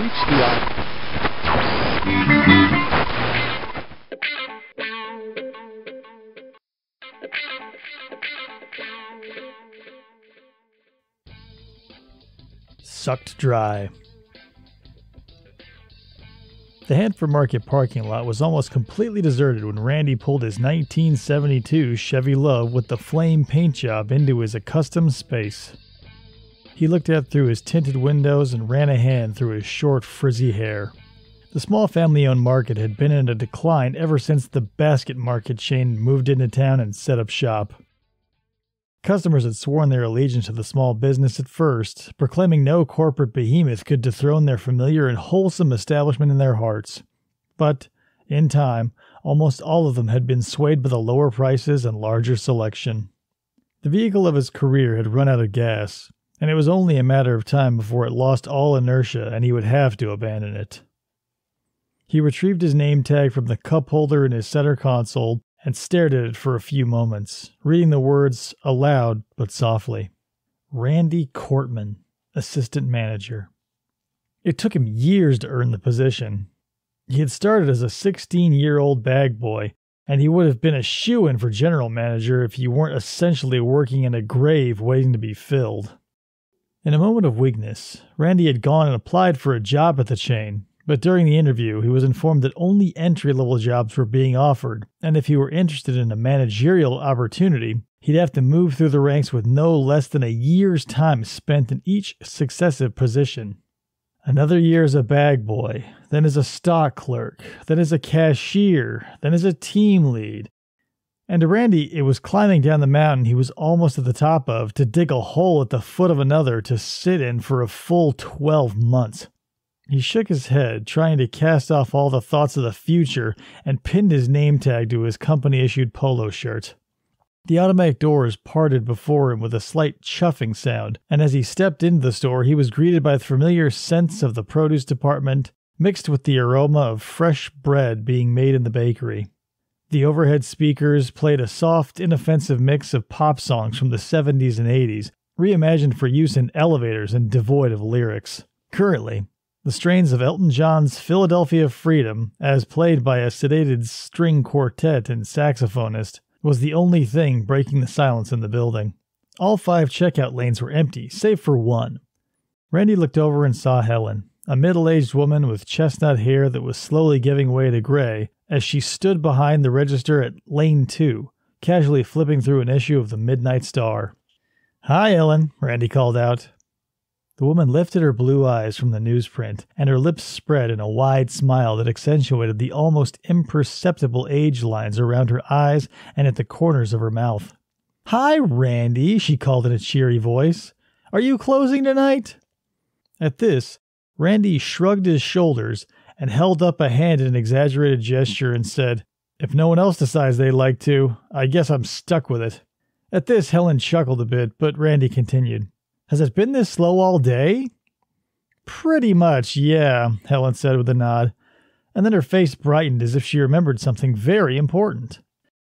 reach the eye. Sucked dry. The Hanford Market parking lot was almost completely deserted when Randy pulled his 1972 Chevy Love with the flame paint job into his accustomed space. He looked out through his tinted windows and ran a hand through his short, frizzy hair. The small family-owned market had been in a decline ever since the Basket Market chain moved into town and set up shop. Customers had sworn their allegiance to the small business at first, proclaiming no corporate behemoth could dethrone their familiar and wholesome establishment in their hearts. But, in time, almost all of them had been swayed by the lower prices and larger selection. The vehicle of his career had run out of gas, and it was only a matter of time before it lost all inertia and he would have to abandon it. He retrieved his name tag from the cup holder in his center console and stared at it for a few moments, reading the words aloud but softly. Randy Cortman, assistant manager. It took him years to earn the position. He had started as a 16-year-old bag boy, and he would have been a shoo-in for general manager if he weren't essentially working in a grave waiting to be filled. In a moment of weakness, Randy had gone and applied for a job at the chain, but during the interview, he was informed that only entry-level jobs were being offered, and if he were interested in a managerial opportunity, he'd have to move through the ranks with no less than a year's time spent in each successive position. Another year as a bag boy, then as a stock clerk, then as a cashier, then as a team lead. And to Randy, it was climbing down the mountain he was almost at the top of to dig a hole at the foot of another to sit in for a full 12 months. He shook his head, trying to cast off all the thoughts of the future, and pinned his name tag to his company-issued polo shirt. The automatic doors parted before him with a slight chuffing sound, and as he stepped into the store, he was greeted by the familiar scents of the produce department, mixed with the aroma of fresh bread being made in the bakery. The overhead speakers played a soft, inoffensive mix of pop songs from the 70s and 80s, reimagined for use in elevators and devoid of lyrics. Currently, the strains of Elton John's Philadelphia Freedom, as played by a sedated string quartet and saxophonist, was the only thing breaking the silence in the building. All 5 checkout lanes were empty, save for one. Randy looked over and saw Helen, a middle-aged woman with chestnut hair that was slowly giving way to gray, as she stood behind the register at lane 2, casually flipping through an issue of the Midnight Star. "Hi, Helen," Randy called out. The woman lifted her blue eyes from the newsprint, and her lips spread in a wide smile that accentuated the almost imperceptible age lines around her eyes and at the corners of her mouth. "Hi, Randy," she called in a cheery voice. "Are you closing tonight?" At this, Randy shrugged his shoulders and held up a hand in an exaggerated gesture and said, "If no one else decides they'd like to, I guess I'm stuck with it." At this, Helen chuckled a bit, but Randy continued. "Has it been this slow all day?" "Pretty much, yeah," Helen said with a nod, and then her face brightened as if she remembered something very important.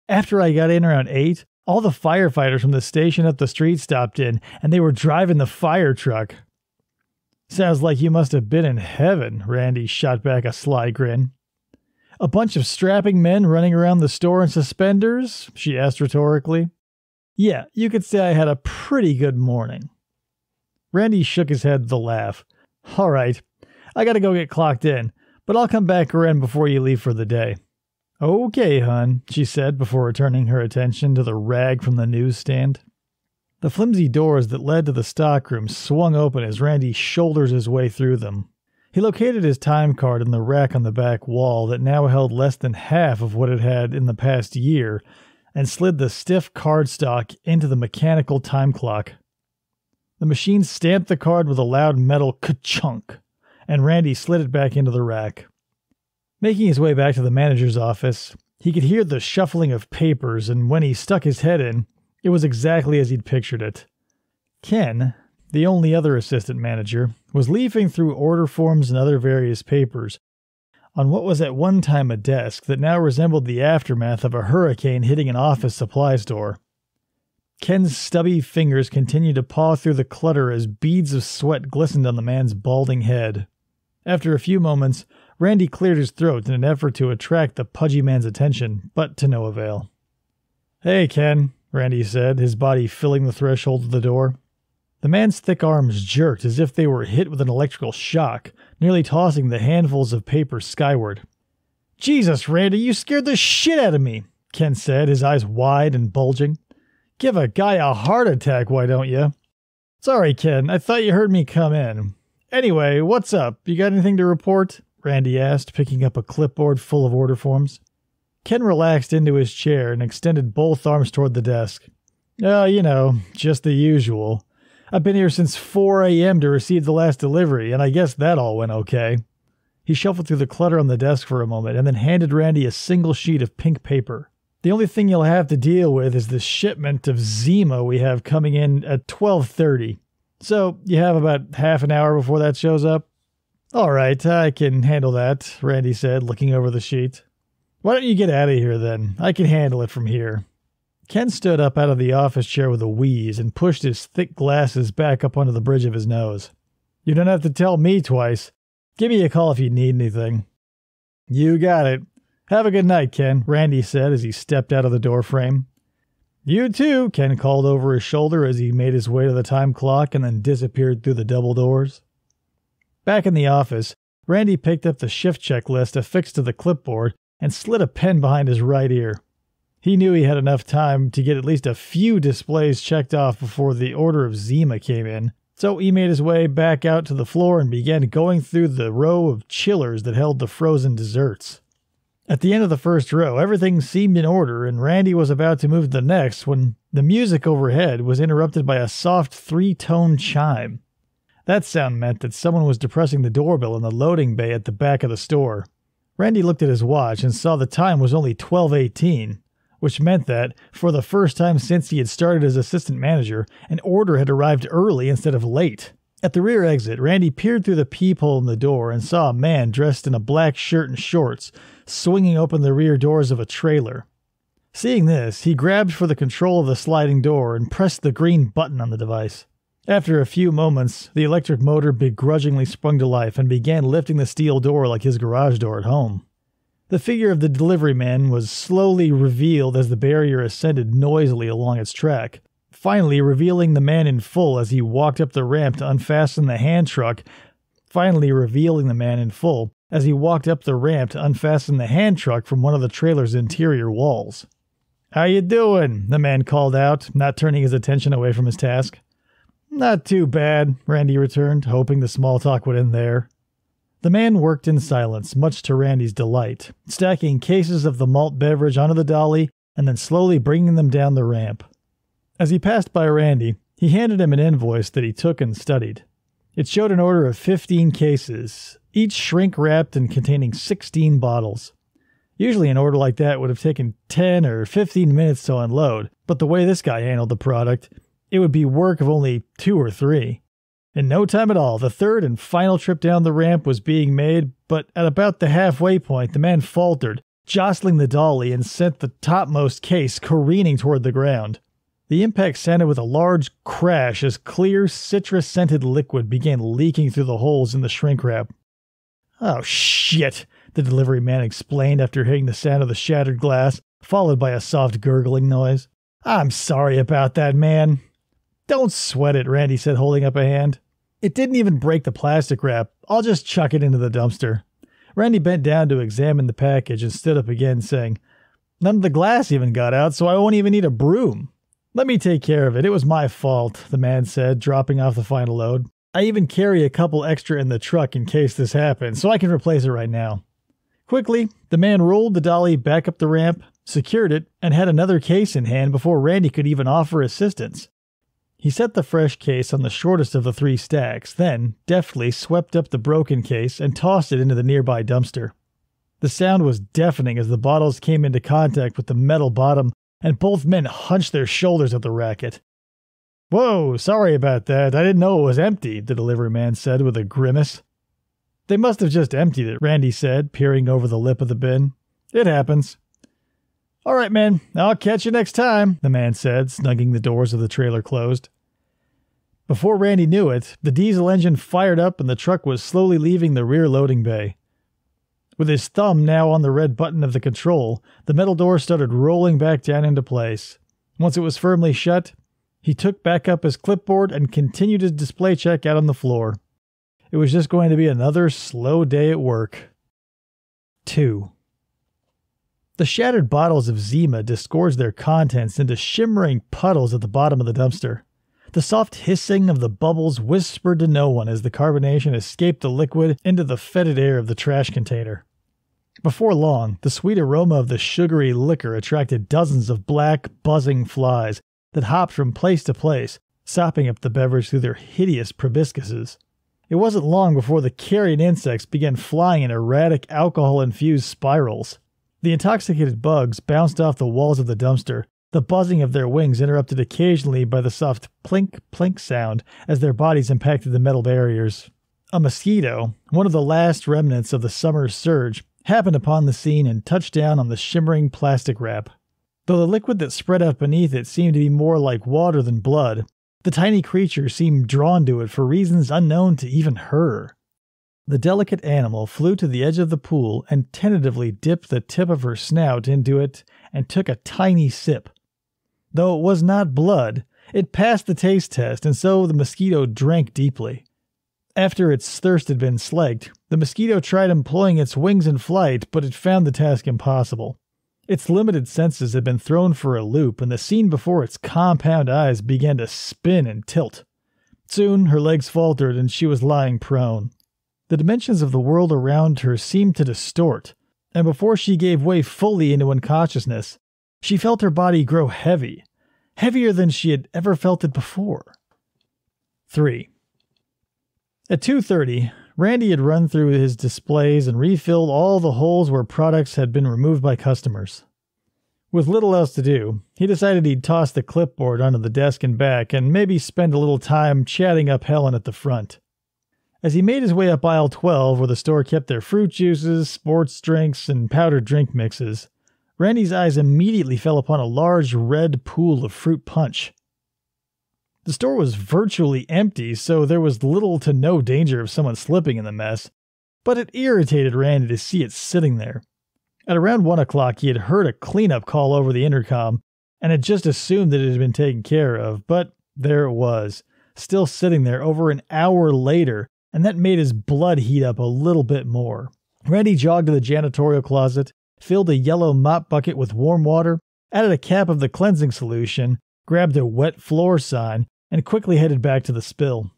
"After I got in around 8, all the firefighters from the station up the street stopped in, and they were driving the fire truck." "Sounds like you must have been in heaven," Randy shot back a sly grin. "A bunch of strapping men running around the store in suspenders?" she asked rhetorically. "Yeah, you could say I had a pretty good morning." Randy shook his head with a laugh. "All right, I gotta go get clocked in, but I'll come back around before you leave for the day." "Okay, hun," she said before returning her attention to the rag from the newsstand. The flimsy doors that led to the stockroom swung open as Randy shouldered his way through them. He located his time card in the rack on the back wall that now held less than half of what it had in the past year, and slid the stiff cardstock into the mechanical time clock. The machine stamped the card with a loud metal ka-chunk, and Randy slid it back into the rack. Making his way back to the manager's office, he could hear the shuffling of papers, and when he stuck his head in, it was exactly as he'd pictured it. Ken, the only other assistant manager, was leafing through order forms and other various papers on what was at one time a desk that now resembled the aftermath of a hurricane hitting an office supply store. Ken's stubby fingers continued to paw through the clutter as beads of sweat glistened on the man's balding head. After a few moments, Randy cleared his throat in an effort to attract the pudgy man's attention, but to no avail. "Hey, Ken," Randy said, his body filling the threshold of the door. The man's thick arms jerked as if they were hit with an electrical shock, nearly tossing the handfuls of paper skyward. "Jesus, Randy, you scared the shit out of me," Ken said, his eyes wide and bulging. "Give a guy a heart attack, why don't you?" "Sorry, Ken, I thought you heard me come in. Anyway, what's up? You got anything to report?" Randy asked, picking up a clipboard full of order forms. Ken relaxed into his chair and extended both arms toward the desk. "Oh, you know, just the usual. I've been here since 4 a.m. to receive the last delivery, and I guess that all went okay." He shuffled through the clutter on the desk for a moment and then handed Randy a single sheet of pink paper. "The only thing you'll have to deal with is the shipment of Zima we have coming in at 12:30. So you have about half an hour before that shows up." "All right, I can handle that," Randy said, looking over the sheet. "Why don't you get out of here then? I can handle it from here." Ken stood up out of the office chair with a wheeze and pushed his thick glasses back up onto the bridge of his nose. "You don't have to tell me twice. Give me a call if you need anything." "You got it. Have a good night, Ken," Randy said as he stepped out of the doorframe. "You too," Ken called over his shoulder as he made his way to the time clock and then disappeared through the double doors. Back in the office, Randy picked up the shift checklist affixed to the clipboard and slid a pen behind his right ear. He knew he had enough time to get at least a few displays checked off before the order of Zima came in, so he made his way back out to the floor and began going through the row of chillers that held the frozen desserts. At the end of the first row, everything seemed in order, and Randy was about to move to the next when the music overhead was interrupted by a soft three-tone chime. That sound meant that someone was depressing the doorbell in the loading bay at the back of the store. Randy looked at his watch and saw the time was only 12:18. Which meant that, for the first time since he had started as assistant manager, an order had arrived early instead of late. At the rear exit, Randy peered through the peephole in the door and saw a man dressed in a black shirt and shorts, swinging open the rear doors of a trailer. Seeing this, he grabbed for the control of the sliding door and pressed the green button on the device. After a few moments, the electric motor begrudgingly sprung to life and began lifting the steel door like his garage door at home. The figure of the delivery man was slowly revealed as the barrier ascended noisily along its track, finally revealing the man in full as he walked up the ramp to unfasten the hand truck, from one of the trailer's interior walls. "How you doing?" the man called out, not turning his attention away from his task. "Not too bad," Randy returned, hoping the small talk would end there. The man worked in silence, much to Randy's delight, stacking cases of the malt beverage onto the dolly and then slowly bringing them down the ramp. As he passed by Randy, he handed him an invoice that he took and studied. It showed an order of 15 cases, each shrink-wrapped and containing 16 bottles. Usually an order like that would have taken 10 or 15 minutes to unload, but the way this guy handled the product, it would be work of only 2 or 3. In no time at all, the third and final trip down the ramp was being made, but at about the halfway point, the man faltered, jostling the dolly and sent the topmost case careening toward the ground. The impact sounded with a large crash as clear, citrus-scented liquid began leaking through the holes in the shrink wrap. "Oh, shit," the delivery man explained after hearing the sound of the shattered glass, followed by a soft gurgling noise. "I'm sorry about that, man." "Don't sweat it," Randy said, holding up a hand. "It didn't even break the plastic wrap. I'll just chuck it into the dumpster." Randy bent down to examine the package and stood up again, saying, "None of the glass even got out, so I won't even need a broom." "Let me take care of it. It was my fault," the man said, dropping off the final load. "I even carry a couple extra in the truck in case this happens, so I can replace it right now." Quickly, the man rolled the dolly back up the ramp, secured it, and had another case in hand before Randy could even offer assistance. He set the fresh case on the shortest of the 3 stacks, then deftly swept up the broken case and tossed it into the nearby dumpster. The sound was deafening as the bottles came into contact with the metal bottom, and both men hunched their shoulders at the racket. "Whoa, sorry about that. I didn't know it was empty," the delivery man said with a grimace. "They must have just emptied it," Randy said, peering over the lip of the bin. "It happens." "All right, man, I'll catch you next time," the man said, snugging the doors of the trailer closed. Before Randy knew it, the diesel engine fired up and the truck was slowly leaving the rear loading bay. With his thumb now on the red button of the control, the metal door started rolling back down into place. Once it was firmly shut, he took back up his clipboard and continued his display check out on the floor. It was just going to be another slow day at work. 2. The shattered bottles of Zima disgorged their contents into shimmering puddles at the bottom of the dumpster. The soft hissing of the bubbles whispered to no one as the carbonation escaped the liquid into the fetid air of the trash container. Before long, the sweet aroma of the sugary liquor attracted dozens of black, buzzing flies that hopped from place to place, sopping up the beverage through their hideous proboscises. It wasn't long before the carrion insects began flying in erratic, alcohol-infused spirals. The intoxicated bugs bounced off the walls of the dumpster, the buzzing of their wings interrupted occasionally by the soft plink, plink sound as their bodies impacted the metal barriers. A mosquito, one of the last remnants of the summer's surge, happened upon the scene and touched down on the shimmering plastic wrap. Though the liquid that spread out beneath it seemed to be more like water than blood, the tiny creature seemed drawn to it for reasons unknown to even her. The delicate animal flew to the edge of the pool and tentatively dipped the tip of her snout into it and took a tiny sip. Though it was not blood, it passed the taste test, and so the mosquito drank deeply. After its thirst had been slaked, the mosquito tried employing its wings in flight, but it found the task impossible. Its limited senses had been thrown for a loop, and the scene before its compound eyes began to spin and tilt. Soon her legs faltered, and she was lying prone. The dimensions of the world around her seemed to distort, and before she gave way fully into unconsciousness, she felt her body grow heavy, heavier than she had ever felt it before. 3. At 2:30, Randy had run through his displays and refilled all the holes where products had been removed by customers. With little else to do, he decided he'd toss the clipboard under the desk and back and maybe spend a little time chatting up Helen at the front. As he made his way up aisle 12, where the store kept their fruit juices, sports drinks, and powdered drink mixes, Randy's eyes immediately fell upon a large red pool of fruit punch. The store was virtually empty, so there was little to no danger of someone slipping in the mess, but it irritated Randy to see it sitting there. At around 1 o'clock, he had heard a cleanup call over the intercom and had just assumed that it had been taken care of, but there it was, still sitting there over an hour later, and that made his blood heat up a little bit more. Randy jogged to the janitorial closet, filled a yellow mop bucket with warm water, added a cap of the cleansing solution, grabbed a wet floor sign, and quickly headed back to the spill.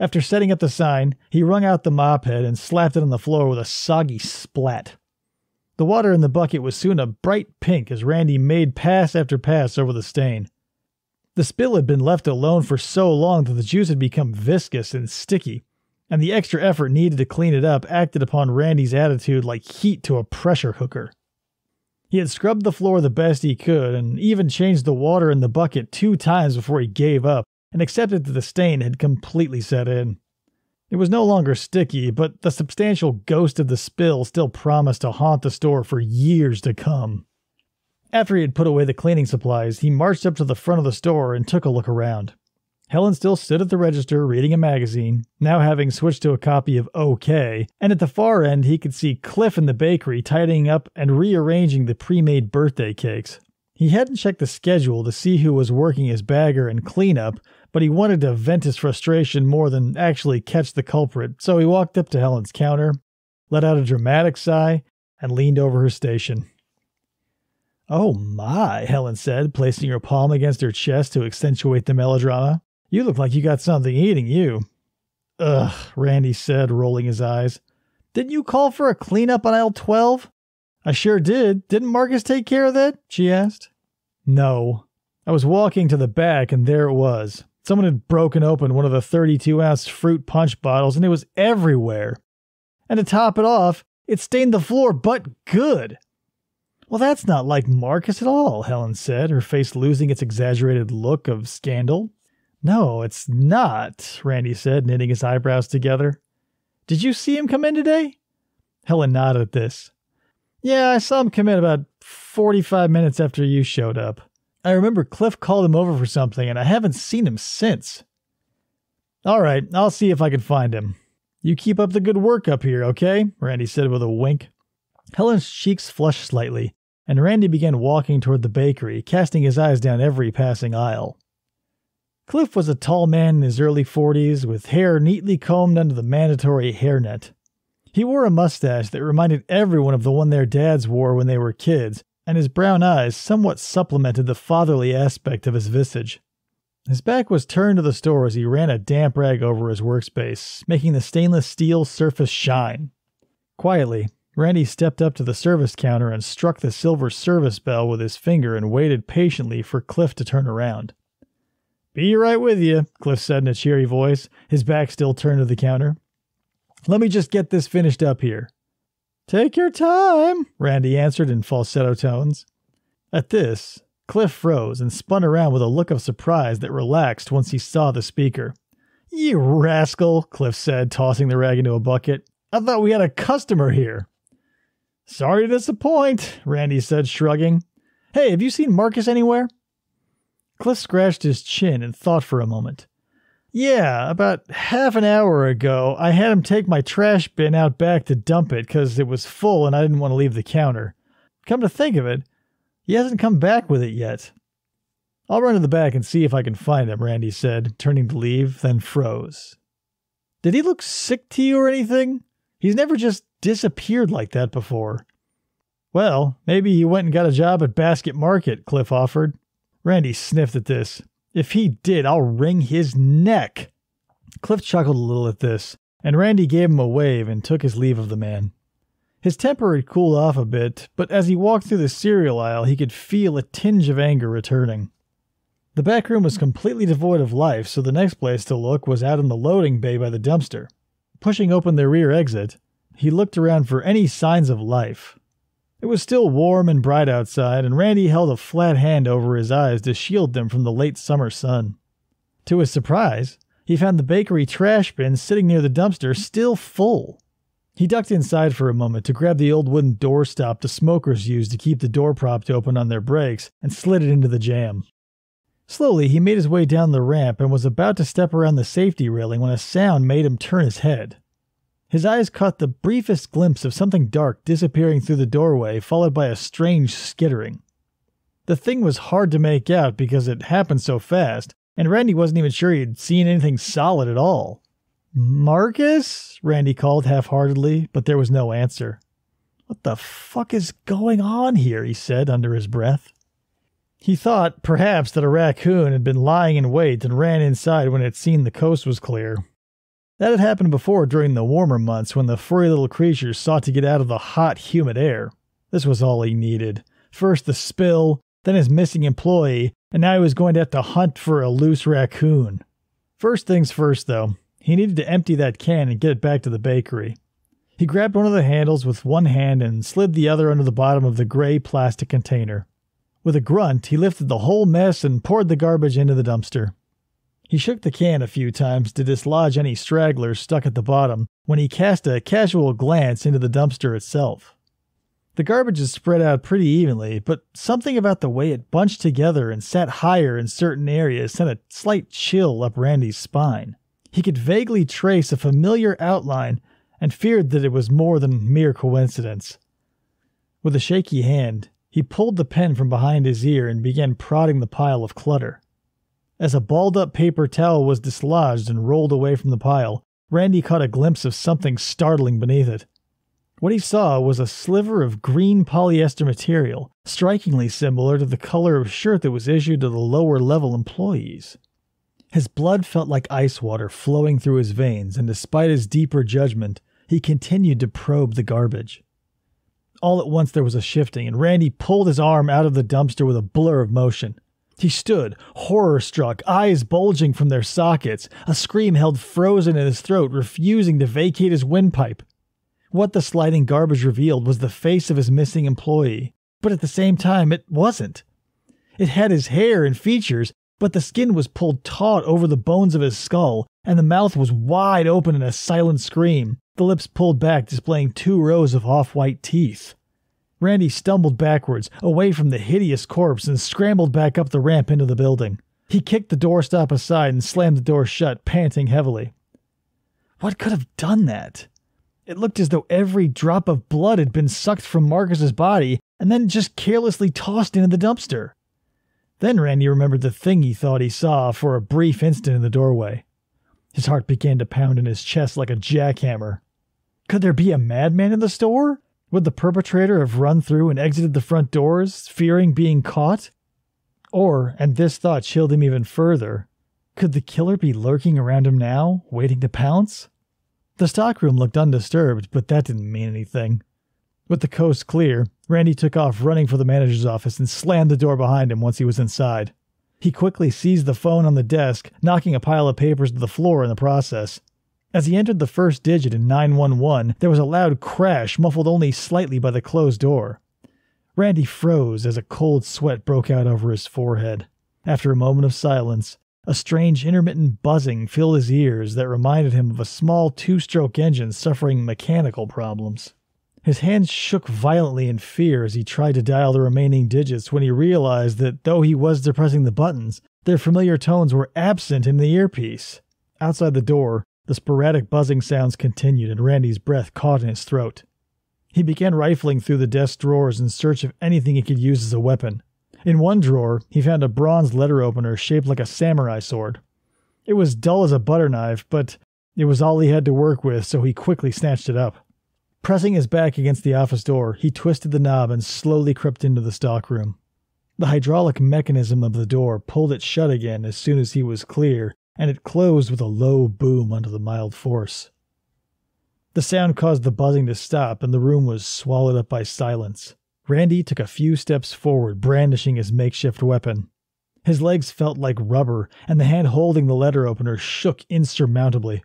After setting up the sign, he wrung out the mop head and slapped it on the floor with a soggy splat. The water in the bucket was soon a bright pink as Randy made pass after pass over the stain. The spill had been left alone for so long that the juice had become viscous and sticky, and the extra effort needed to clean it up acted upon Randy's attitude like heat to a pressure cooker. He had scrubbed the floor the best he could and even changed the water in the bucket 2 times before he gave up and accepted that the stain had completely set in. It was no longer sticky, but the substantial ghost of the spill still promised to haunt the store for years to come. After he had put away the cleaning supplies, he marched up to the front of the store and took a look around. Helen still stood at the register reading a magazine, now having switched to a copy of OK, and at the far end he could see Cliff in the bakery tidying up and rearranging the pre-made birthday cakes. He hadn't checked the schedule to see who was working as bagger and cleanup, but he wanted to vent his frustration more than actually catch the culprit, so he walked up to Helen's counter, let out a dramatic sigh, and leaned over her station. "Oh my," Helen said, placing her palm against her chest to accentuate the melodrama. "You look like you got something eating you." "Ugh," Randy said, rolling his eyes. "Didn't you call for a cleanup on aisle 12? "I sure did. Didn't Marcus take care of that?" she asked. "No. I was walking to the back and there it was. Someone had broken open one of the 32-ounce fruit punch bottles and it was everywhere. And to top it off, it stained the floor but good." "Well, that's not like Marcus at all," Helen said, her face losing its exaggerated look of scandal. "No, it's not," Randy said, knitting his eyebrows together. "Did you see him come in today?" Helen nodded at this. "Yeah, I saw him come in about 45 minutes after you showed up. I remember Cliff called him over for something, and I haven't seen him since." All right, I'll see if I can find him. You keep up the good work up here, okay? Randy said with a wink. Helen's cheeks flushed slightly, and Randy began walking toward the bakery, casting his eyes down every passing aisle. Cliff was a tall man in his early 40s, with hair neatly combed under the mandatory hairnet. He wore a mustache that reminded everyone of the one their dads wore when they were kids, and his brown eyes somewhat supplemented the fatherly aspect of his visage. His back was turned to the store as he ran a damp rag over his workspace, making the stainless steel surface shine. Quietly, Randy stepped up to the service counter and struck the silver service bell with his finger and waited patiently for Cliff to turn around. "Be right with you," Cliff said in a cheery voice, his back still turned to the counter. "Let me just get this finished up here." "Take your time," Randy answered in falsetto tones. At this, Cliff froze and spun around with a look of surprise that relaxed once he saw the speaker. "You rascal," Cliff said, tossing the rag into a bucket. "I thought we had a customer here." "Sorry to disappoint," Randy said, shrugging. "Hey, have you seen Marcus anywhere?" Cliff scratched his chin and thought for a moment. "Yeah, about half an hour ago, I had him take my trash bin out back to dump it because it was full and I didn't want to leave the counter. Come to think of it, he hasn't come back with it yet." "I'll run to the back and see if I can find him," Randy said, turning to leave, then froze. "Did he look sick to you or anything? He's never just disappeared like that before." "Well, maybe he went and got a job at Basket Market," Cliff offered. Randy sniffed at this. "If he did, I'll wring his neck." Cliff chuckled a little at this, and Randy gave him a wave and took his leave of the man. His temper had cooled off a bit, but as he walked through the cereal aisle, he could feel a tinge of anger returning. The back room was completely devoid of life, so the next place to look was out in the loading bay by the dumpster. Pushing open the rear exit, he looked around for any signs of life. It was still warm and bright outside, and Randy held a flat hand over his eyes to shield them from the late summer sun. To his surprise, he found the bakery trash bin sitting near the dumpster still full. He ducked inside for a moment to grab the old wooden doorstop the smokers used to keep the door propped open on their breaks and slid it into the jam. Slowly, he made his way down the ramp and was about to step around the safety railing when a sound made him turn his head. His eyes caught the briefest glimpse of something dark disappearing through the doorway, followed by a strange skittering. The thing was hard to make out because it happened so fast, and Randy wasn't even sure he had seen anything solid at all. "Marcus?" Randy called half-heartedly, but there was no answer. "What the fuck is going on here?" he said under his breath. He thought, perhaps, that a raccoon had been lying in wait and ran inside when it seen the coast was clear. That had happened before during the warmer months when the furry little creatures sought to get out of the hot, humid air. This was all he needed. First the spill, then his missing employee, and now he was going to have to hunt for a loose raccoon. First things first, though. He needed to empty that can and get it back to the bakery. He grabbed one of the handles with one hand and slid the other under the bottom of the gray plastic container. With a grunt, he lifted the whole mess and poured the garbage into the dumpster. He shook the can a few times to dislodge any stragglers stuck at the bottom when he cast a casual glance into the dumpster itself. The garbage is spread out pretty evenly, but something about the way it bunched together and sat higher in certain areas sent a slight chill up Randy's spine. He could vaguely trace a familiar outline and feared that it was more than mere coincidence. With a shaky hand, he pulled the pen from behind his ear and began prodding the pile of clutter. As a balled-up paper towel was dislodged and rolled away from the pile, Randy caught a glimpse of something startling beneath it. What he saw was a sliver of green polyester material, strikingly similar to the color of shirt that was issued to the lower-level employees. His blood felt like ice water flowing through his veins, and despite his deeper judgment, he continued to probe the garbage. All at once there was a shifting, and Randy pulled his arm out of the dumpster with a blur of motion. He stood, horror-struck, eyes bulging from their sockets, a scream held frozen in his throat, refusing to vacate his windpipe. What the sliding garbage revealed was the face of his missing employee, but at the same time it wasn't. It had his hair and features, but the skin was pulled taut over the bones of his skull, and the mouth was wide open in a silent scream, the lips pulled back, displaying 2 rows of off-white teeth. Randy stumbled backwards, away from the hideous corpse, and scrambled back up the ramp into the building. He kicked the doorstop aside and slammed the door shut, panting heavily. What could have done that? It looked as though every drop of blood had been sucked from Marcus's body and then just carelessly tossed into the dumpster. Then Randy remembered the thing he thought he saw for a brief instant in the doorway. His heart began to pound in his chest like a jackhammer. Could there be a madman in the store? Would the perpetrator have run through and exited the front doors, fearing being caught? Or, and this thought chilled him even further, could the killer be lurking around him now, waiting to pounce? The stockroom looked undisturbed, but that didn't mean anything. With the coast clear, Randy took off running for the manager's office and slammed the door behind him once he was inside. He quickly seized the phone on the desk, knocking a pile of papers to the floor in the process. As he entered the first digit in 911, there was a loud crash muffled only slightly by the closed door. Randy froze as a cold sweat broke out over his forehead. After a moment of silence, a strange intermittent buzzing filled his ears that reminded him of a small two-stroke engine suffering mechanical problems. His hands shook violently in fear as he tried to dial the remaining digits when he realized that though he was depressing the buttons, their familiar tones were absent in the earpiece. Outside the door, the sporadic buzzing sounds continued and Randy's breath caught in his throat. He began rifling through the desk drawers in search of anything he could use as a weapon. In one drawer, he found a bronze letter opener shaped like a samurai sword. It was dull as a butter knife, but it was all he had to work with, so he quickly snatched it up. Pressing his back against the office door, he twisted the knob and slowly crept into the stockroom. The hydraulic mechanism of the door pulled it shut again as soon as he was clear, and it closed with a low boom under the mild force. The sound caused the buzzing to stop, and the room was swallowed up by silence. Randy took a few steps forward, brandishing his makeshift weapon. His legs felt like rubber, and the hand holding the letter opener shook insurmountably.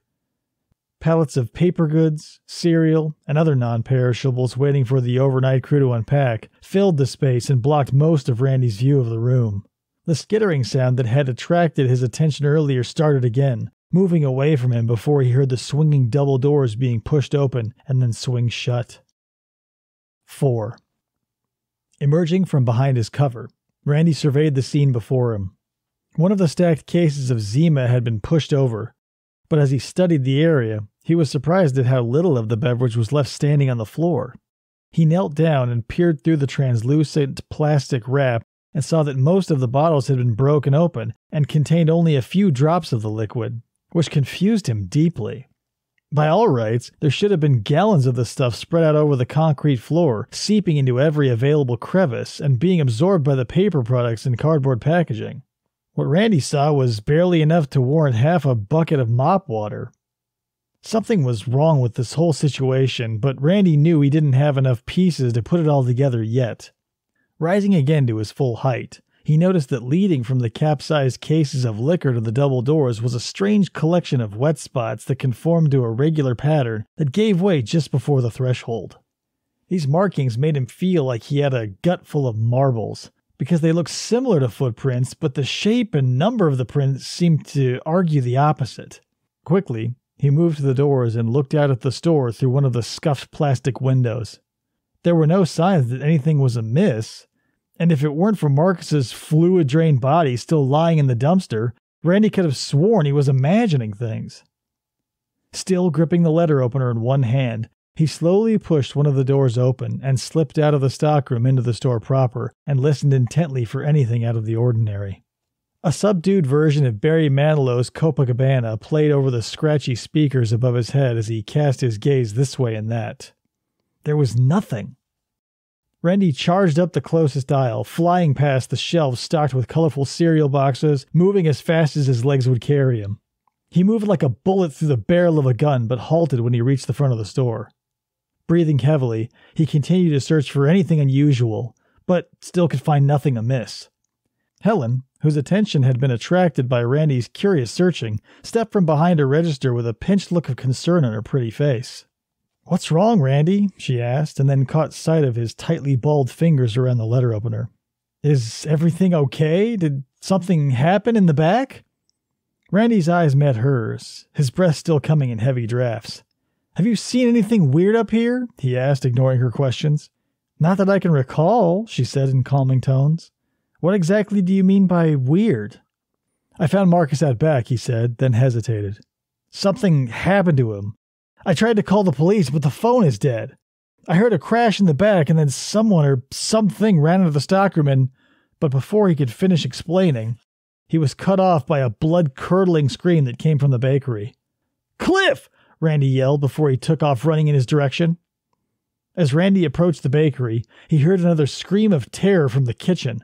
Pallets of paper goods, cereal, and other non-perishables waiting for the overnight crew to unpack filled the space and blocked most of Randy's view of the room. The skittering sound that had attracted his attention earlier started again, moving away from him before he heard the swinging double doors being pushed open and then swing shut. 4. Emerging from behind his cover, Randy surveyed the scene before him. One of the stacked cases of Zima had been pushed over, but as he studied the area, he was surprised at how little of the beverage was left standing on the floor. He knelt down and peered through the translucent plastic wrap and saw that most of the bottles had been broken open and contained only a few drops of the liquid, which confused him deeply. By all rights, there should have been gallons of the stuff spread out over the concrete floor, seeping into every available crevice and being absorbed by the paper products and cardboard packaging. What Randy saw was barely enough to warrant half a bucket of mop water. Something was wrong with this whole situation, but Randy knew he didn't have enough pieces to put it all together yet. Rising again to his full height, he noticed that leading from the capsized cases of liquor to the double doors was a strange collection of wet spots that conformed to a regular pattern that gave way just before the threshold. These markings made him feel like he had a gut full of marbles, because they looked similar to footprints, but the shape and number of the prints seemed to argue the opposite. Quickly, he moved to the doors and looked out at the store through one of the scuffed plastic windows. There were no signs that anything was amiss, and if it weren't for Marcus's fluid-drained body still lying in the dumpster, Randy could have sworn he was imagining things. Still gripping the letter opener in one hand, he slowly pushed one of the doors open and slipped out of the stockroom into the store proper and listened intently for anything out of the ordinary. A subdued version of Barry Manilow's Copacabana played over the scratchy speakers above his head as he cast his gaze this way and that. There was nothing. Randy charged up the closest aisle, flying past the shelves stocked with colorful cereal boxes, moving as fast as his legs would carry him. He moved like a bullet through the barrel of a gun, but halted when he reached the front of the store. Breathing heavily, he continued to search for anything unusual, but still could find nothing amiss. Helen, whose attention had been attracted by Randy's curious searching, stepped from behind a register with a pinched look of concern on her pretty face. "What's wrong, Randy?" she asked, and then caught sight of his tightly balled fingers around the letter opener. "Is everything okay? Did something happen in the back?" Randy's eyes met hers, his breath still coming in heavy drafts. "Have you seen anything weird up here?" he asked, ignoring her questions. "Not that I can recall," she said in calming tones. "What exactly do you mean by weird?" I found Marcus out back, he said, then hesitated. Something happened to him. I tried to call the police, but the phone is dead. I heard a crash in the back, and then someone or something ran into the stockroom, and but before he could finish explaining, he was cut off by a blood-curdling scream that came from the bakery. "Cliff!" Randy yelled before he took off running in his direction. As Randy approached the bakery, he heard another scream of terror from the kitchen.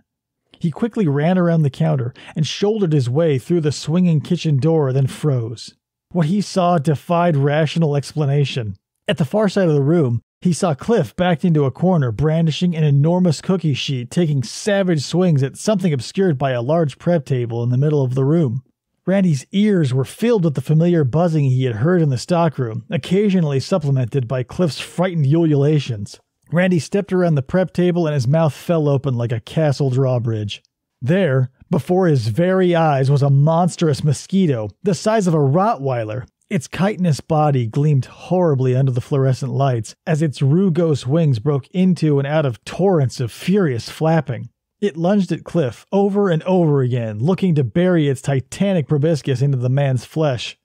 He quickly ran around the counter and shouldered his way through the swinging kitchen door, then froze. What he saw defied rational explanation. At the far side of the room, he saw Cliff backed into a corner, brandishing an enormous cookie sheet, taking savage swings at something obscured by a large prep table in the middle of the room. Randy's ears were filled with the familiar buzzing he had heard in the stockroom, occasionally supplemented by Cliff's frightened ululations. Randy stepped around the prep table and his mouth fell open like a castle drawbridge. There, before his very eyes, was a monstrous mosquito, the size of a Rottweiler. Its chitinous body gleamed horribly under the fluorescent lights as its rugose wings broke into and out of torrents of furious flapping. It lunged at Cliff over and over again, looking to bury its titanic proboscis into the man's flesh.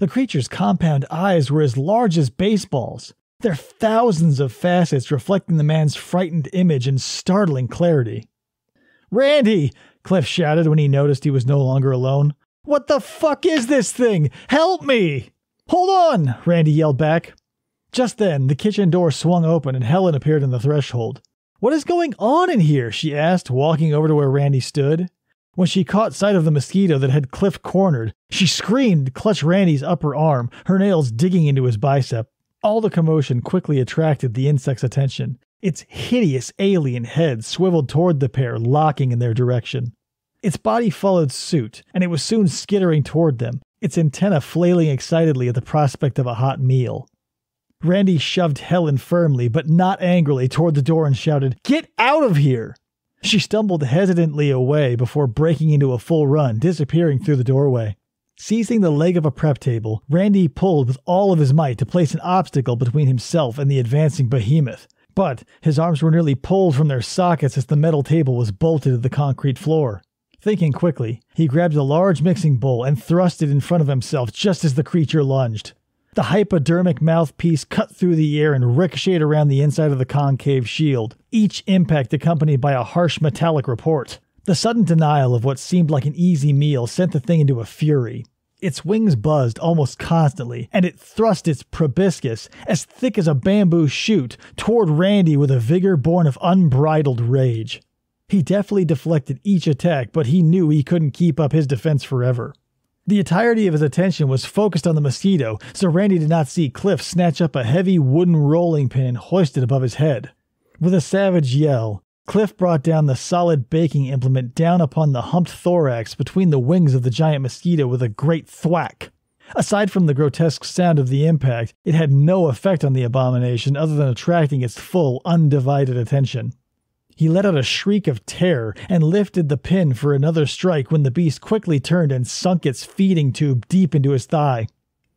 The creature's compound eyes were as large as baseballs, their thousands of facets reflecting the man's frightened image in startling clarity. "Randy!" Cliff shouted when he noticed he was no longer alone. "What the fuck is this thing? Help me!" "Hold on!" Randy yelled back. Just then, the kitchen door swung open and Helen appeared on the threshold. "What is going on in here?" she asked, walking over to where Randy stood. When she caught sight of the mosquito that had Cliff cornered, she screamed, clutched Randy's upper arm, her nails digging into his bicep. All the commotion quickly attracted the insect's attention. Its hideous alien head swiveled toward the pair, locking in their direction. Its body followed suit, and it was soon skittering toward them, its antenna flailing excitedly at the prospect of a hot meal. Randy shoved Helen firmly, but not angrily, toward the door and shouted, "Get out of here!" She stumbled hesitantly away before breaking into a full run, disappearing through the doorway. Seizing the leg of a prep table, Randy pulled with all of his might to place an obstacle between himself and the advancing behemoth, but his arms were nearly pulled from their sockets as the metal table was bolted to the concrete floor. Thinking quickly, he grabbed a large mixing bowl and thrust it in front of himself just as the creature lunged. The hypodermic mouthpiece cut through the air and ricocheted around the inside of the concave shield, each impact accompanied by a harsh metallic report. The sudden denial of what seemed like an easy meal sent the thing into a fury. Its wings buzzed almost constantly, and it thrust its proboscis, as thick as a bamboo shoot, toward Randy with a vigor born of unbridled rage. He deftly deflected each attack, but he knew he couldn't keep up his defense forever. The entirety of his attention was focused on the mosquito, so Randy did not see Cliff snatch up a heavy wooden rolling pin and hoist it above his head. With a savage yell, Cliff brought down the solid baking implement down upon the humped thorax between the wings of the giant mosquito with a great thwack. Aside from the grotesque sound of the impact, it had no effect on the abomination other than attracting its full, undivided attention. He let out a shriek of terror and lifted the pin for another strike when the beast quickly turned and sunk its feeding tube deep into his thigh.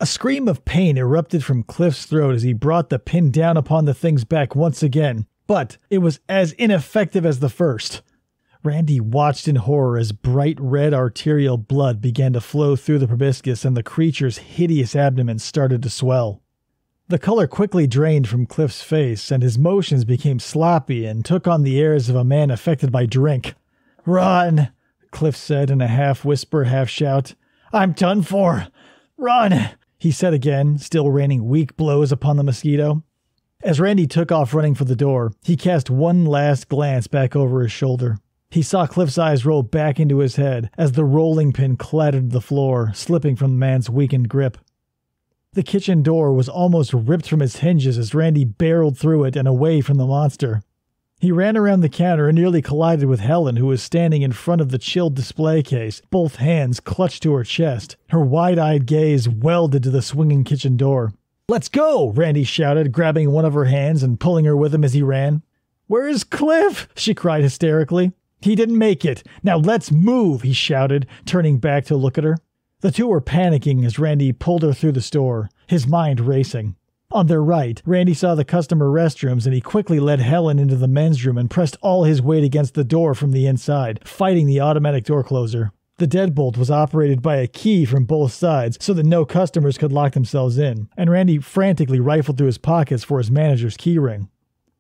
A scream of pain erupted from Cliff's throat as he brought the pin down upon the thing's back once again, but it was as ineffective as the first. Randy watched in horror as bright red arterial blood began to flow through the proboscis and the creature's hideous abdomen started to swell. The color quickly drained from Cliff's face, and his motions became sloppy and took on the airs of a man affected by drink. "Run," Cliff said in a half-whisper, half-shout. "I'm done for. Run," he said again, still raining weak blows upon the mosquito. As Randy took off running for the door, he cast one last glance back over his shoulder. He saw Cliff's eyes roll back into his head as the rolling pin clattered to the floor, slipping from the man's weakened grip. The kitchen door was almost ripped from its hinges as Randy barreled through it and away from the monster. He ran around the counter and nearly collided with Helen, who was standing in front of the chilled display case, both hands clutched to her chest. Her wide-eyed gaze welded to the swinging kitchen door. "Let's go!" Randy shouted, grabbing one of her hands and pulling her with him as he ran. "Where is Cliff?" she cried hysterically. "He didn't make it. Now let's move!" he shouted, turning back to look at her. The two were panicking as Randy pulled her through the store, his mind racing. On their right, Randy saw the customer restrooms and he quickly led Helen into the men's room and pressed all his weight against the door from the inside, fighting the automatic door closer. The deadbolt was operated by a key from both sides so that no customers could lock themselves in, and Randy frantically rifled through his pockets for his manager's key ring.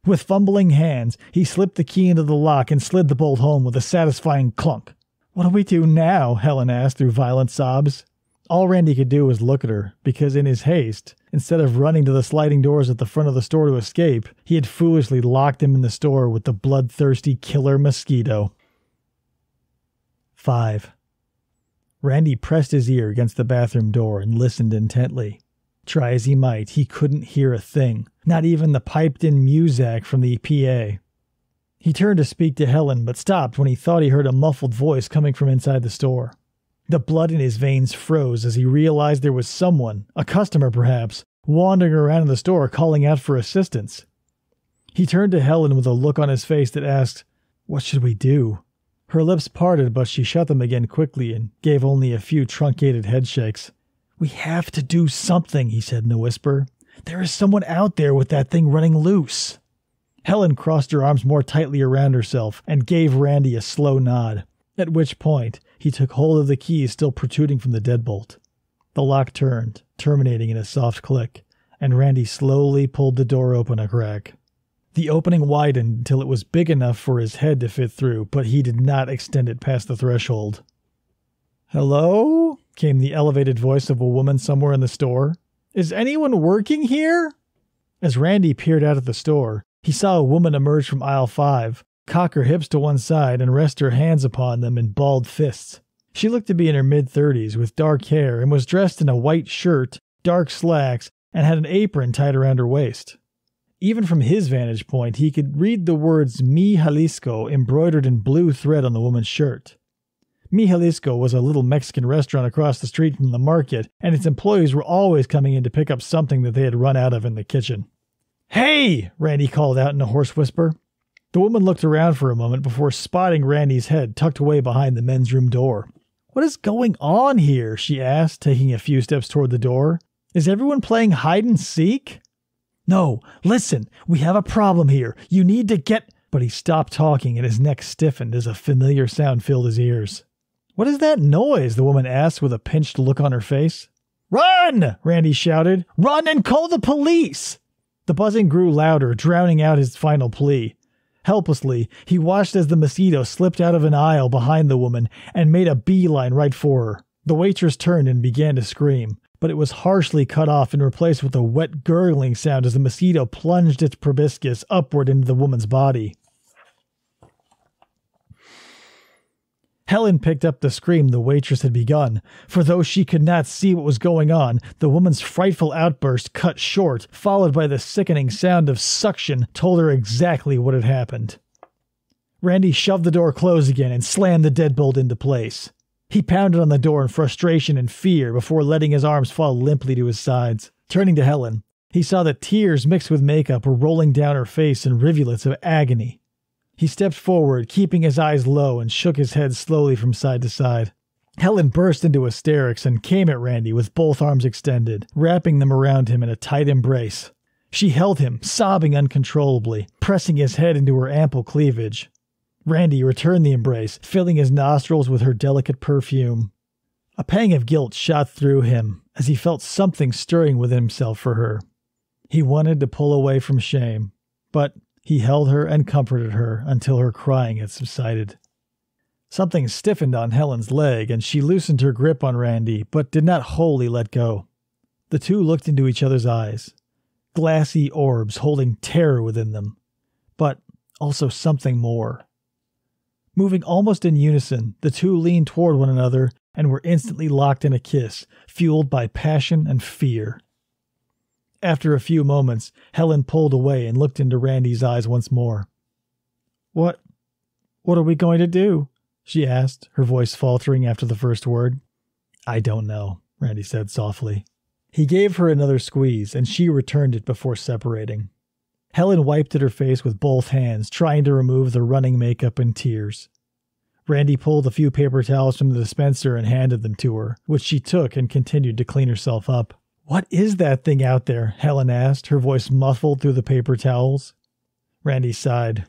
With fumbling hands, he slipped the key into the lock and slid the bolt home with a satisfying clunk. "What do we do now?" Helen asked through violent sobs. All Randy could do was look at her, because in his haste, instead of running to the sliding doors at the front of the store to escape, he had foolishly locked him in the store with the bloodthirsty killer mosquito. 5. Randy pressed his ear against the bathroom door and listened intently. Try as he might, he couldn't hear a thing, not even the piped-in muzak from the PA. He turned to speak to Helen, but stopped when he thought he heard a muffled voice coming from inside the store. The blood in his veins froze as he realized there was someone, a customer perhaps, wandering around the store calling out for assistance. He turned to Helen with a look on his face that asked, "What should we do?" Her lips parted, but she shut them again quickly and gave only a few truncated headshakes. "We have to do something," he said in a whisper. "There is someone out there with that thing running loose." Helen crossed her arms more tightly around herself and gave Randy a slow nod, at which point he took hold of the key still protruding from the deadbolt. The lock turned, terminating in a soft click, and Randy slowly pulled the door open a crack. The opening widened until it was big enough for his head to fit through, but he did not extend it past the threshold. "Hello?" came the elevated voice of a woman somewhere in the store. "Is anyone working here?" As Randy peered out of the store, he saw a woman emerge from aisle 5, cock her hips to one side, and rest her hands upon them in balled fists. She looked to be in her mid-30s, with dark hair, and was dressed in a white shirt, dark slacks, and had an apron tied around her waist. Even from his vantage point, he could read the words Mi Jalisco embroidered in blue thread on the woman's shirt. Mi Jalisco was a little Mexican restaurant across the street from the market, and its employees were always coming in to pick up something that they had run out of in the kitchen. "Hey!" Randy called out in a hoarse whisper. The woman looked around for a moment before spotting Randy's head tucked away behind the men's room door. "What is going on here?" she asked, taking a few steps toward the door. "Is everyone playing hide-and-seek?" "No, listen, we have a problem here. You need to get—" But he stopped talking and his neck stiffened as a familiar sound filled his ears. "What is that noise?" the woman asked with a pinched look on her face. "Run!" Randy shouted. "Run and call the police!" The buzzing grew louder, drowning out his final plea. Helplessly, he watched as the mosquito slipped out of an aisle behind the woman and made a beeline right for her. The waitress turned and began to scream, but it was harshly cut off and replaced with a wet gurgling sound as the mosquito plunged its proboscis upward into the woman's body. Helen picked up the scream the waitress had begun, for though she could not see what was going on, the woman's frightful outburst cut short, followed by the sickening sound of suction, told her exactly what had happened. Randy shoved the door closed again and slammed the deadbolt into place. He pounded on the door in frustration and fear before letting his arms fall limply to his sides. Turning to Helen, he saw that tears mixed with makeup were rolling down her face in rivulets of agony. He stepped forward, keeping his eyes low, and shook his head slowly from side to side. Helen burst into hysterics and came at Randy with both arms extended, wrapping them around him in a tight embrace. She held him, sobbing uncontrollably, pressing his head into her ample cleavage. Randy returned the embrace, filling his nostrils with her delicate perfume. A pang of guilt shot through him as he felt something stirring within himself for her. He wanted to pull away from shame, but he held her and comforted her until her crying had subsided. Something stiffened on Helen's leg, and she loosened her grip on Randy, but did not wholly let go. The two looked into each other's eyes, glassy orbs holding terror within them, but also something more. Moving almost in unison, the two leaned toward one another and were instantly locked in a kiss, fueled by passion and fear. After a few moments, Helen pulled away and looked into Randy's eyes once more. What are we going to do?" she asked, her voice faltering after the first word. "I don't know," Randy said softly. He gave her another squeeze, and she returned it before separating. Helen wiped at her face with both hands, trying to remove the running makeup and tears. Randy pulled a few paper towels from the dispenser and handed them to her, which she took and continued to clean herself up. "What is that thing out there?" Helen asked, her voice muffled through the paper towels. Randy sighed.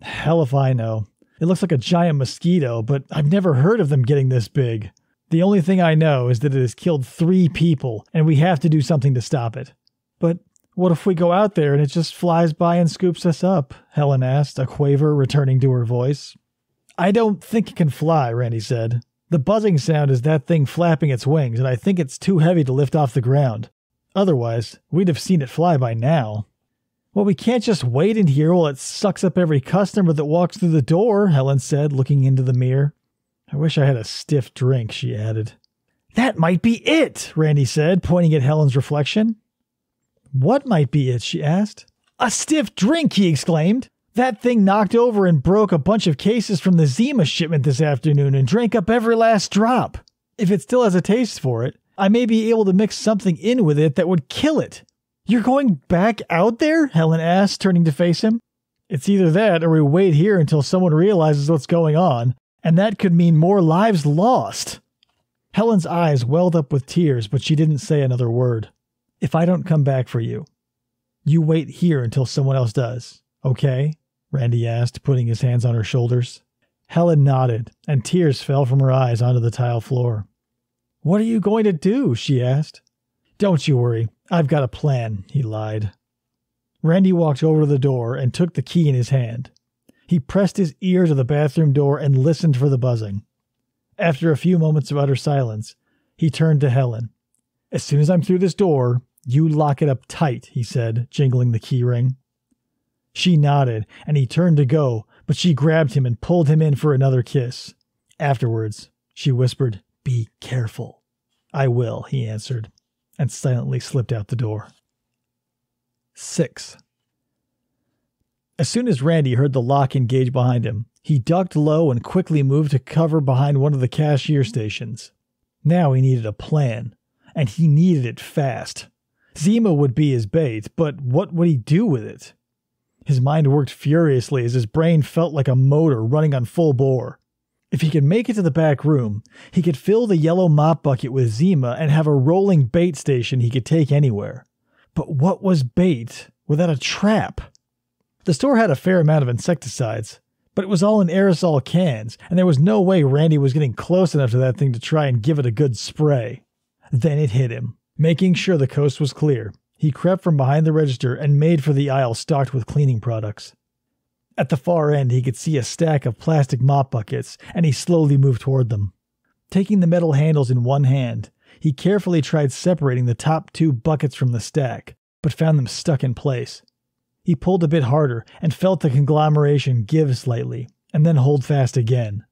"Hell if I know. It looks like a giant mosquito, but I've never heard of them getting this big. The only thing I know is that it has killed 3 people, and we have to do something to stop it. But what if we go out there and it just flies by and scoops us up? Helen asked, a quaver returning to her voice. I don't think it can fly, Randy said. The buzzing sound is that thing flapping its wings, and I think it's too heavy to lift off the ground. Otherwise, we'd have seen it fly by now. Well, we can't just wait in here while it sucks up every customer that walks through the door, Helen said, looking into the mirror. I wish I had a stiff drink, she added. That might be it, Randy said, pointing at Helen's reflection. What might be it, she asked. A stiff drink, he exclaimed. That thing knocked over and broke a bunch of cases from the Zima shipment this afternoon and drank up every last drop. If it still has a taste for it, I may be able to mix something in with it that would kill it. You're going back out there? Helen asked, turning to face him. It's either that or we wait here until someone realizes what's going on, and that could mean more lives lost. Helen's eyes welled up with tears, but she didn't say another word. If I don't come back for you, you wait here until someone else does, okay? Randy asked, putting his hands on her shoulders. Helen nodded, and tears fell from her eyes onto the tile floor. What are you going to do? She asked. Don't you worry. I've got a plan, he lied. Randy walked over to the door and took the key in his hand. He pressed his ear to the bathroom door and listened for the buzzing. After a few moments of utter silence, he turned to Helen. As soon as I'm through this door, you lock it up tight, he said, jingling the key ring. She nodded, and he turned to go, but she grabbed him and pulled him in for another kiss. Afterwards, she whispered, "Be careful." "I will," he answered, and silently slipped out the door. 6. As soon as Randy heard the lock engage behind him, he ducked low and quickly moved to cover behind one of the cashier stations. Now he needed a plan, and he needed it fast. Zima would be his bait, but what would he do with it? His mind worked furiously as his brain felt like a motor running on full bore. If he could make it to the back room, he could fill the yellow mop bucket with Zima and have a rolling bait station he could take anywhere. But what was bait without a trap? The store had a fair amount of insecticides, but it was all in aerosol cans, and there was no way Randy was getting close enough to that thing to try and give it a good spray. Then it hit him. Making sure the coast was clear, he crept from behind the register and made for the aisle stocked with cleaning products. At the far end, he could see a stack of plastic mop buckets, and he slowly moved toward them. Taking the metal handles in one hand, he carefully tried separating the top 2 buckets from the stack, but found them stuck in place. He pulled a bit harder and felt the conglomeration give slightly, and then hold fast again.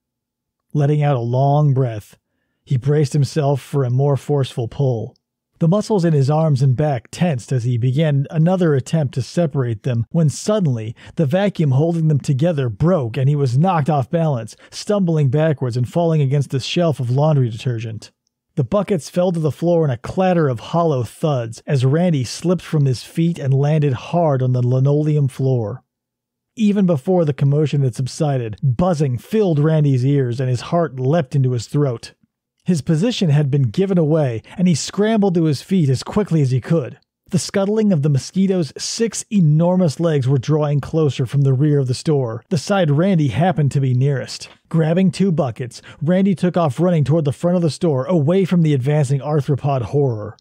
Letting out a long breath, he braced himself for a more forceful pull. The muscles in his arms and back tensed as he began another attempt to separate them when suddenly the vacuum holding them together broke and he was knocked off balance, stumbling backwards and falling against a shelf of laundry detergent. The buckets fell to the floor in a clatter of hollow thuds as Randy slipped from his feet and landed hard on the linoleum floor. Even before the commotion had subsided, buzzing filled Randy's ears and his heart leapt into his throat. His position had been given away, and he scrambled to his feet as quickly as he could. The scuttling of the mosquito's 6 enormous legs were drawing closer from the rear of the store, the side Randy happened to be nearest. Grabbing 2 buckets, Randy took off running toward the front of the store, away from the advancing arthropod horror.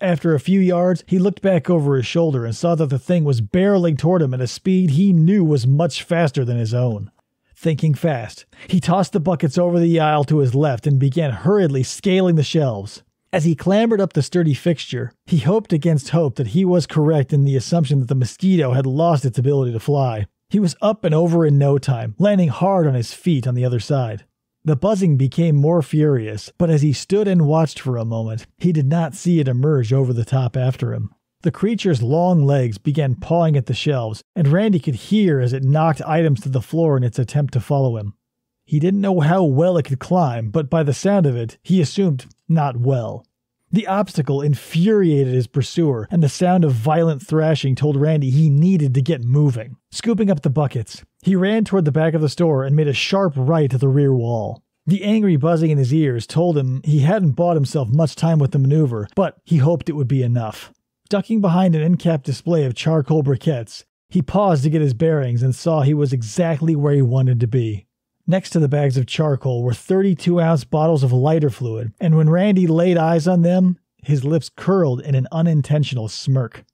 After a few yards, he looked back over his shoulder and saw that the thing was barreling toward him at a speed he knew was much faster than his own. Thinking fast, he tossed the buckets over the aisle to his left and began hurriedly scaling the shelves. As he clambered up the sturdy fixture, he hoped against hope that he was correct in the assumption that the mosquito had lost its ability to fly. He was up and over in no time, landing hard on his feet on the other side. The buzzing became more furious, but as he stood and watched for a moment, he did not see it emerge over the top after him. The creature's long legs began pawing at the shelves, and Randy could hear as it knocked items to the floor in its attempt to follow him. He didn't know how well it could climb, but by the sound of it, he assumed not well. The obstacle infuriated his pursuer, and the sound of violent thrashing told Randy he needed to get moving. Scooping up the buckets, he ran toward the back of the store and made a sharp right at the rear wall. The angry buzzing in his ears told him he hadn't bought himself much time with the maneuver, but he hoped it would be enough. Ducking behind an end-cap display of charcoal briquettes, he paused to get his bearings and saw he was exactly where he wanted to be. Next to the bags of charcoal were 32-ounce bottles of lighter fluid, and when Randy laid eyes on them, his lips curled in an unintentional smirk.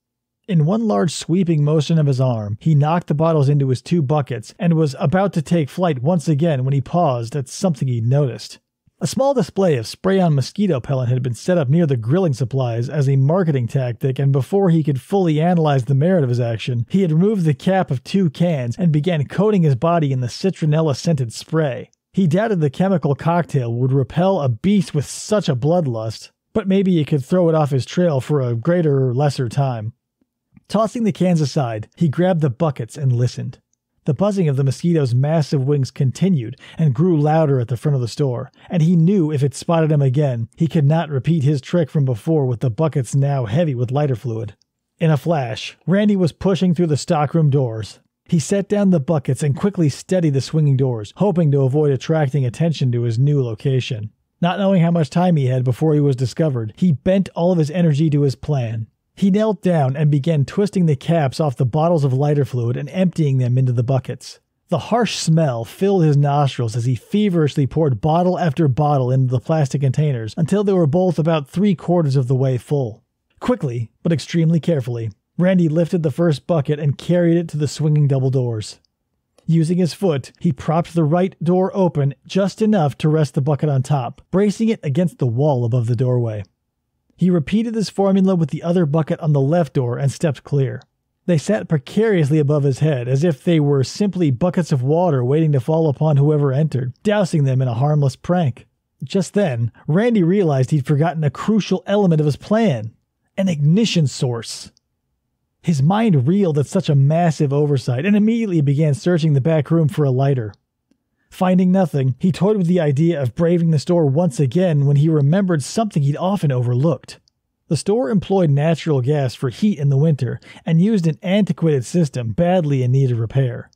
In one large sweeping motion of his arm, he knocked the bottles into his two buckets and was about to take flight once again when he paused at something he'd noticed. A small display of spray-on mosquito repellent had been set up near the grilling supplies as a marketing tactic, and before he could fully analyze the merit of his action, he had removed the cap of two cans and began coating his body in the citronella-scented spray. He doubted the chemical cocktail would repel a beast with such a bloodlust, but maybe it could throw it off his trail for a greater or lesser time. Tossing the cans aside, he grabbed the buckets and listened. The buzzing of the mosquito's massive wings continued and grew louder at the front of the store, and he knew if it spotted him again, he could not repeat his trick from before with the buckets now heavy with lighter fluid. In a flash, Randy was pushing through the stockroom doors. He set down the buckets and quickly steadied the swinging doors, hoping to avoid attracting attention to his new location. Not knowing how much time he had before he was discovered, he bent all of his energy to his plan. He knelt down and began twisting the caps off the bottles of lighter fluid and emptying them into the buckets. The harsh smell filled his nostrils as he feverishly poured bottle after bottle into the plastic containers until they were both about 3/4 of the way full. Quickly, but extremely carefully, Randy lifted the first bucket and carried it to the swinging double doors. Using his foot, he propped the right door open just enough to rest the bucket on top, bracing it against the wall above the doorway. He repeated this formula with the other bucket on the left door and stepped clear. They sat precariously above his head, as if they were simply buckets of water waiting to fall upon whoever entered, dousing them in a harmless prank. Just then, Randy realized he'd forgotten a crucial element of his plan: an ignition source. His mind reeled at such a massive oversight and immediately began searching the back room for a lighter. Finding nothing, he toyed with the idea of braving the store once again when he remembered something he'd often overlooked. The store employed natural gas for heat in the winter and used an antiquated system badly in need of repair.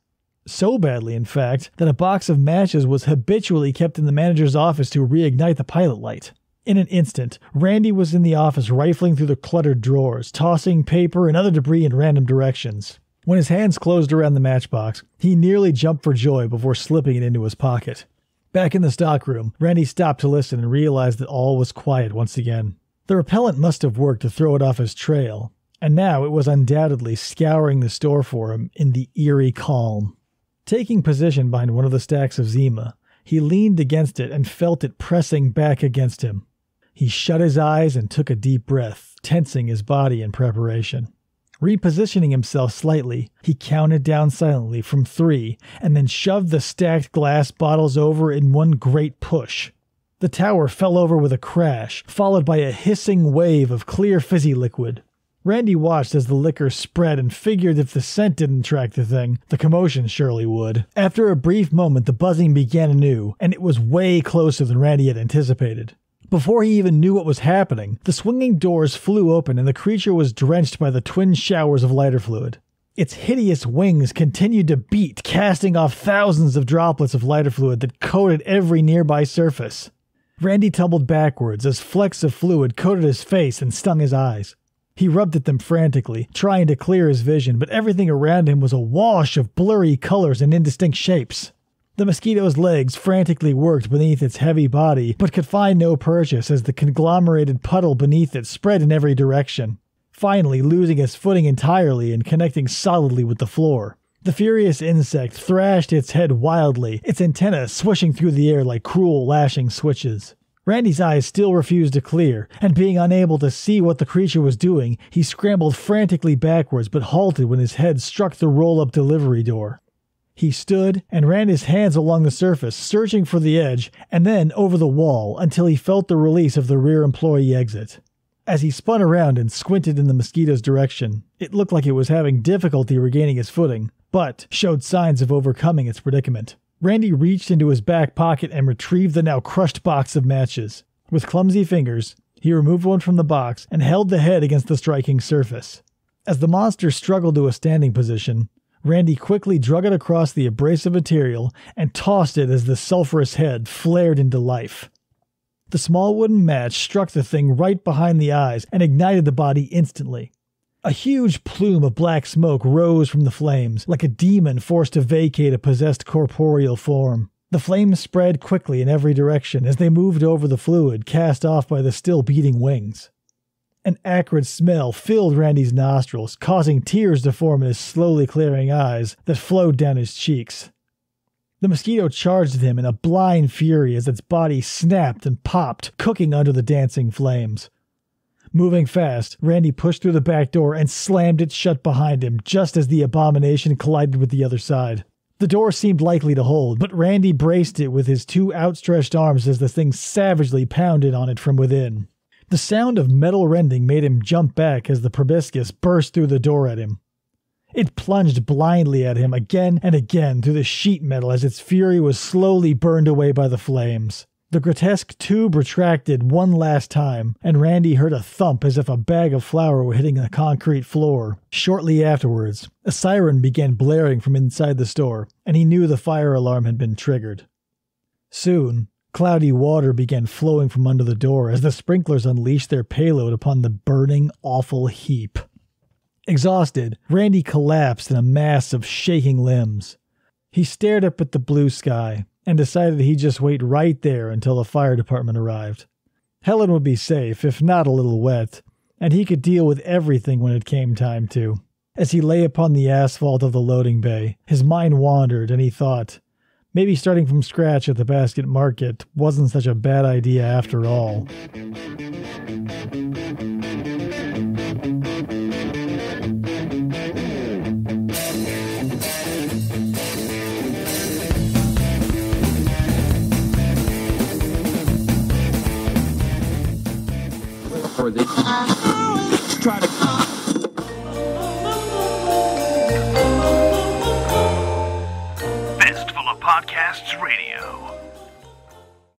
So badly, in fact, that a box of matches was habitually kept in the manager's office to reignite the pilot light. In an instant, Randy was in the office rifling through the cluttered drawers, tossing paper and other debris in random directions. When his hands closed around the matchbox, he nearly jumped for joy before slipping it into his pocket. Back in the stockroom, Randy stopped to listen and realized that all was quiet once again. The repellent must have worked to throw it off his trail, and now it was undoubtedly scouring the store for him in the eerie calm. Taking position behind one of the stacks of Zima, he leaned against it and felt it pressing back against him. He shut his eyes and took a deep breath, tensing his body in preparation. Repositioning himself slightly, he counted down silently from 3 and then shoved the stacked glass bottles over in one great push. The tower fell over with a crash, followed by a hissing wave of clear fizzy liquid. Randy watched as the liquor spread and figured if the scent didn't track the thing, the commotion surely would. After a brief moment, the buzzing began anew, and it was way closer than Randy had anticipated. Before he even knew what was happening, the swinging doors flew open and the creature was drenched by the twin showers of lighter fluid. Its hideous wings continued to beat, casting off thousands of droplets of lighter fluid that coated every nearby surface. Randy tumbled backwards as flecks of fluid coated his face and stung his eyes. He rubbed at them frantically, trying to clear his vision, but everything around him was a wash of blurry colors and indistinct shapes. The mosquito's legs frantically worked beneath its heavy body, but could find no purchase as the conglomerated puddle beneath it spread in every direction, finally losing its footing entirely and connecting solidly with the floor. The furious insect thrashed its head wildly, its antennae swishing through the air like cruel lashing switches. Randy's eyes still refused to clear, and being unable to see what the creature was doing, he scrambled frantically backwards but halted when his head struck the roll-up delivery door. He stood and ran his hands along the surface, searching for the edge, and then over the wall until he felt the release of the rear employee exit. As he spun around and squinted in the mosquito's direction, it looked like it was having difficulty regaining its footing, but showed signs of overcoming its predicament. Randy reached into his back pocket and retrieved the now crushed box of matches. With clumsy fingers, he removed one from the box and held the head against the striking surface. As the monster struggled to a standing position, Randy quickly drug it across the abrasive material and tossed it as the sulfurous head flared into life. The small wooden match struck the thing right behind the eyes and ignited the body instantly. A huge plume of black smoke rose from the flames, like a demon forced to vacate a possessed corporeal form. The flames spread quickly in every direction as they moved over the fluid cast off by the still beating wings. An acrid smell filled Randy's nostrils, causing tears to form in his slowly clearing eyes that flowed down his cheeks. The mosquito charged at him in a blind fury as its body snapped and popped, cooking under the dancing flames. Moving fast, Randy pushed through the back door and slammed it shut behind him just as the abomination collided with the other side. The door seemed likely to hold, but Randy braced it with his two outstretched arms as the thing savagely pounded on it from within. The sound of metal rending made him jump back as the proboscis burst through the door at him. It plunged blindly at him again and again through the sheet metal as its fury was slowly burned away by the flames. The grotesque tube retracted one last time, and Randy heard a thump as if a bag of flour were hitting the concrete floor. Shortly afterwards, a siren began blaring from inside the store, and he knew the fire alarm had been triggered. Soon, cloudy water began flowing from under the door as the sprinklers unleashed their payload upon the burning, awful heap. Exhausted, Randy collapsed in a mass of shaking limbs. He stared up at the blue sky and decided he'd just wait right there until the fire department arrived. Helen would be safe, if not a little wet, and he could deal with everything when it came time to. As he lay upon the asphalt of the loading bay, his mind wandered and he thought, maybe starting from scratch at the Basket Market wasn't such a bad idea after all. They try to Fistful of Podcasts Radio.